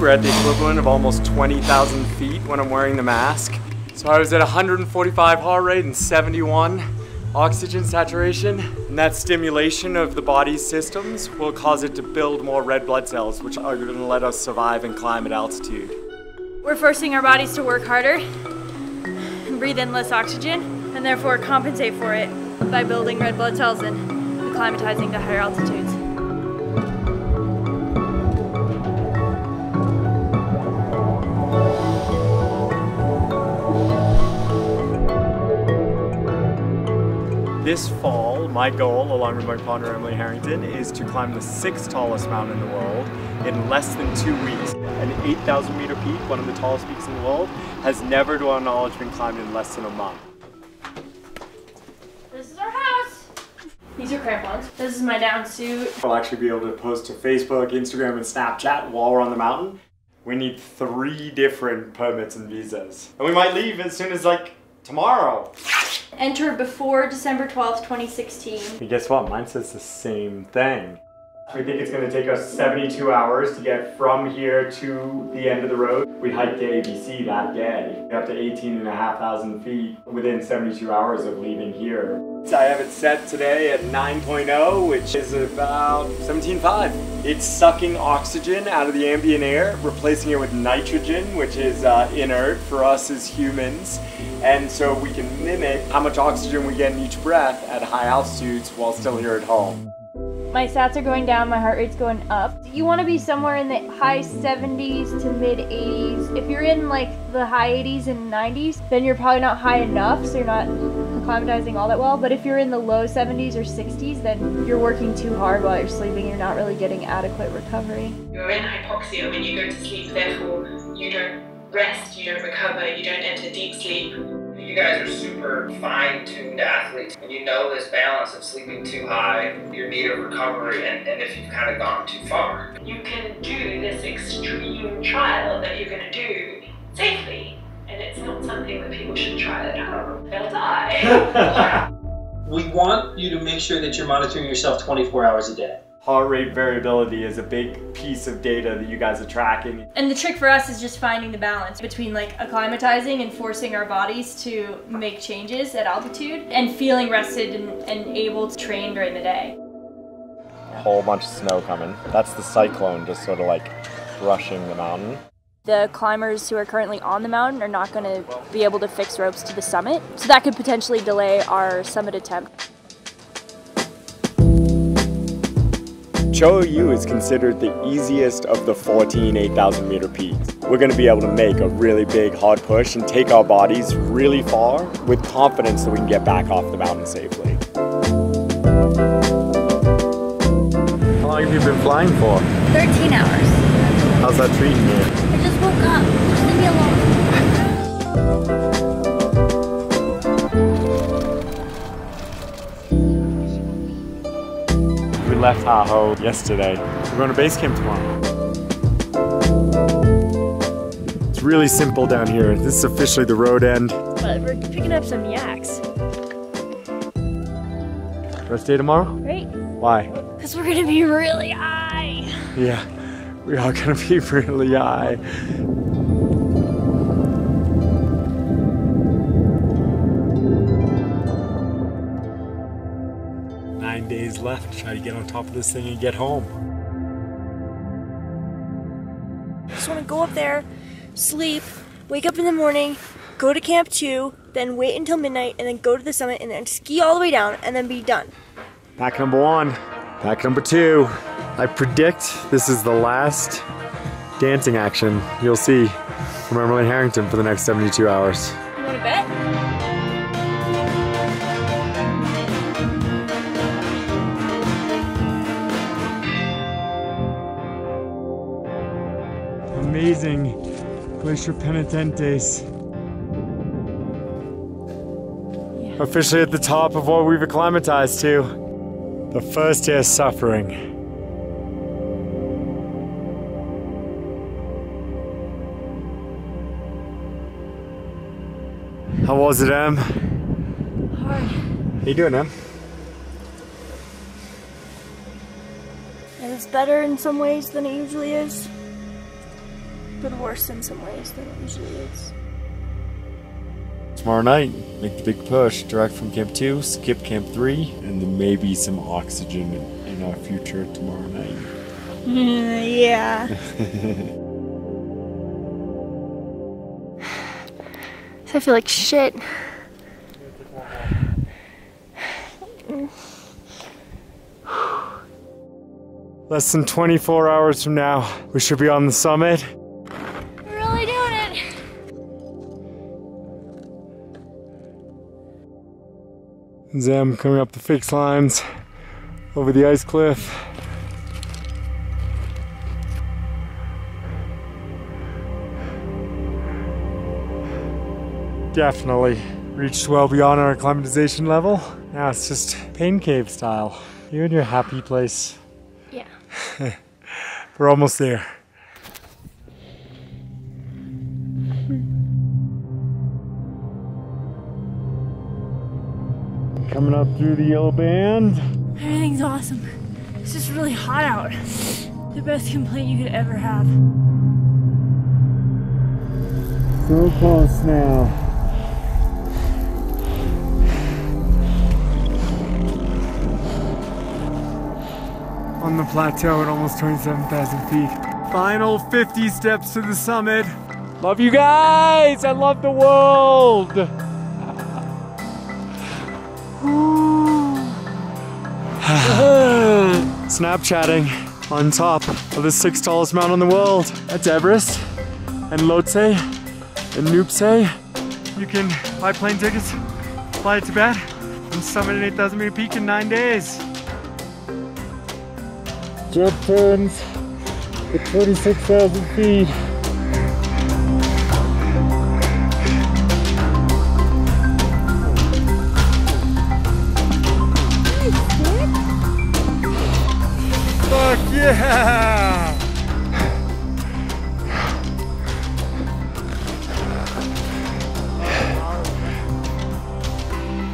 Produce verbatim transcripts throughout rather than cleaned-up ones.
We're at the equivalent of almost twenty thousand feet when I'm wearing the mask. So I was at one hundred forty-five heart rate and seventy-one oxygen saturation. And that stimulation of the body's systems will cause it to build more red blood cells, which are gonna let us survive and climb at altitude. We're forcing our bodies to work harder and breathe in less oxygen, and therefore compensate for it by building red blood cells and acclimatizing to higher altitudes. This fall, my goal, along with my partner Emily Harrington, is to climb the sixth tallest mountain in the world in less than two weeks. An eight thousand meter peak, one of the tallest peaks in the world, has never, to our knowledge, been climbed in less than a month. This is our house. These are crampons. This is my down suit. I'll actually be able to post to Facebook, Instagram, and Snapchat while we're on the mountain. We need three different permits and visas. And we might leave as soon as, like, tomorrow. Entered before December twelfth, twenty sixteen. And guess what? Mine says the same thing. We think it's going to take us seventy-two hours to get from here to the end of the road. We hiked to A B C that day, up to eighteen and a half thousand feet within seventy-two hours of leaving here. So I have it set today at nine point oh, which is about seventeen point five. It's sucking oxygen out of the ambient air, replacing it with nitrogen, which is uh, inert for us as humans. And so we can mimic how much oxygen we get in each breath at high altitudes while still here at home. My sats are going down, my heart rate's going up. You want to be somewhere in the high seventies to mid eighties. If you're in like the high eighties and nineties, then you're probably not high enough, so you're not acclimatizing all that well. But if you're in the low seventies or sixties, then you're working too hard while you're sleeping. You're not really getting adequate recovery. You're in hypoxia when you go to sleep, therefore you don't rest, you don't recover, you don't enter deep sleep. You guys are super fine-tuned athletes, and you know this balance of sleeping too high, your need of recovery, and, and if you've kind of gone too far. You can do this extreme trial that you're going to do safely, and it's not something that people should try at home. They'll die. We want you to make sure that you're monitoring yourself twenty-four hours a day. Heart rate variability is a big piece of data that you guys are tracking. And the trick for us is just finding the balance between like acclimatizing and forcing our bodies to make changes at altitude and feeling rested and, and able to train during the day. A whole bunch of snow coming. That's the cyclone just sort of like rushing the mountain. The climbers who are currently on the mountain are not going to be able to fix ropes to the summit, so that could potentially delay our summit attempt. Cho Oyu is considered the easiest of the fourteen eight thousand meter peaks. We're going to be able to make a really big hard push and take our bodies really far with confidence that we can get back off the mountain safely. How long have you been flying for? thirteen hours. How's that treating you? I just woke up. Just leave me alone. We left Ha Ho yesterday. We're going to base camp tomorrow. It's really simple down here. This is officially the road end. But we're picking up some yaks. Rest day tomorrow? Great. Why? Because we're going to be really high. Yeah. We are going to be really high. Nine days left. Try to get on top of this thing and get home. I just want to go up there, sleep, wake up in the morning, go to camp two, then wait until midnight, and then go to the summit, and then ski all the way down, and then be done. Pack number one. Pack number two. I predict this is the last dancing action you'll see from Emily Harrington for the next seventy-two hours. You want to bet? Amazing Glacier Penitentes. Yeah. Officially at the top of what we've acclimatized to. The first year suffering. How was it, Em? Hard. How you doing, Em? It was better in some ways than it usually is. but worse in some ways than it usually is. Tomorrow night, make the big push, direct from Camp two, skip Camp three, and then maybe some oxygen in our future tomorrow night. Mm, yeah. So I feel like shit. Less than twenty-four hours from now, we should be on the summit. We're really doing it. Zam coming up the fix lines, over the ice cliff. Definitely reached well beyond our acclimatization level. Now it's just pain cave style. You and your happy place. Yeah. We're almost there. Coming up through the yellow band. Everything's awesome. It's just really hot out. The best complaint you could ever have. So close now. On the plateau at almost twenty-seven thousand feet. Final fifty steps to the summit. Love you guys! I love the world! Snapchatting on top of the sixth tallest mountain in the world. That's Everest and Lhotse and Nupse. You can buy plane tickets, fly to Tibet, and summit an eight thousand meter peak in nine days. Jet turns at forty-six thousand feet. Fuck yeah!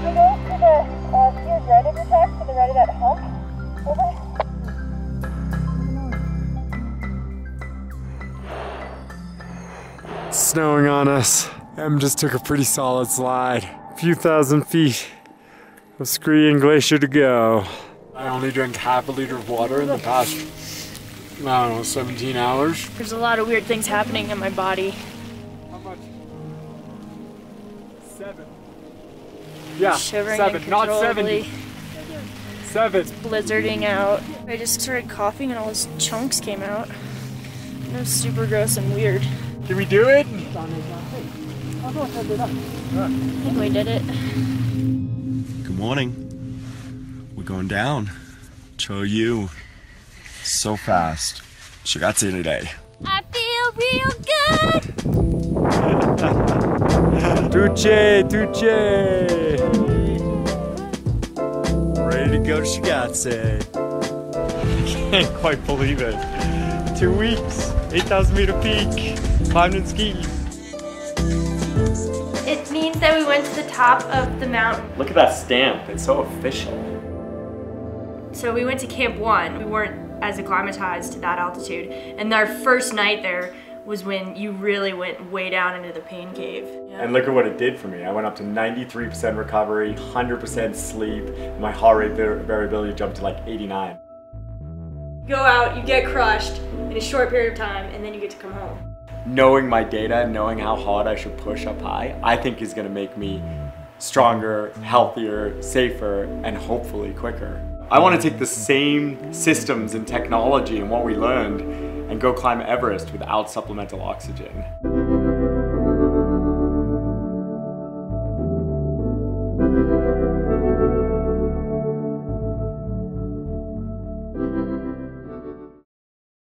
We're going to the uh, geared right over track to the right of that hump. Over. Snowing on us. Em just took a pretty solid slide. A few thousand feet of scree glacier to go. I only drank half a liter of water in the past, I don't know, seventeen hours. There's a lot of weird things happening in my body. How much? Seven. Yeah, seven, not seventy. Seven. It's blizzarding out. I just started coughing and all those chunks came out. It was super gross and weird. Can we do it? I think we did it. Good morning. We're going down. Cho Oyu. So fast. Shigatse today. I feel real good. Tuche, tuche. Ready to go to Shigatse. I can't quite believe it. Two weeks, eight thousand meter peak. Climbed and skied. It means that we went to the top of the mountain. Look at that stamp, it's so official. So we went to Camp One. We weren't as acclimatized to that altitude. And our first night there was when you really went way down into the pain cave. Yeah. And look at what it did for me. I went up to ninety-three percent recovery, one hundred percent sleep. My heart rate variability jumped to like eighty-nine. You go out, you get crushed in a short period of time, and then you get to come home. Knowing my data and knowing how hard I should push up high, I think is gonna make me stronger, healthier, safer, and hopefully quicker. I wanna take the same systems and technology and what we learned and go climb Everest without supplemental oxygen.